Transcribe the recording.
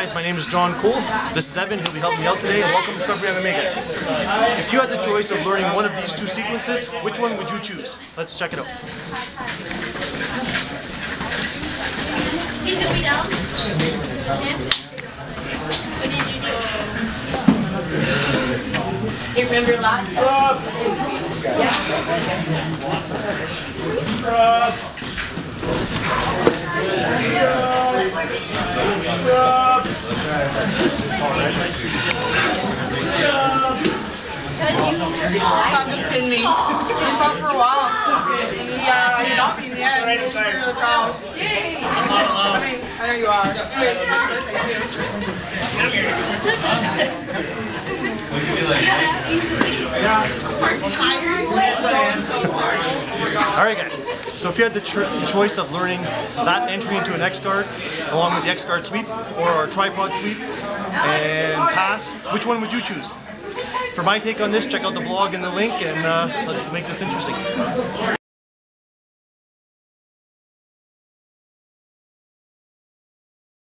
guys, my name is John Cole, this is Evan, he'll be helping me out today, and welcome to Sudbury MMA, guys. If you had the choice of learning one of these two sequences, which one would you choose? Let's check it out. What did you do? You remember last time? Yeah. Sam just pinned me. He fought for a while. And he got me in the end. I'm really proud. I mean, I know you are. Anyway, it's my birthday too. I'm tired. Just going so hard. Oh my god. Alright guys, so if you had the choice of learning that entry into an X-Guard along with the X-Guard sweep or our tripod sweep and pass, which one would you choose? For my take on this, check out the blog and the link, and let's make this interesting.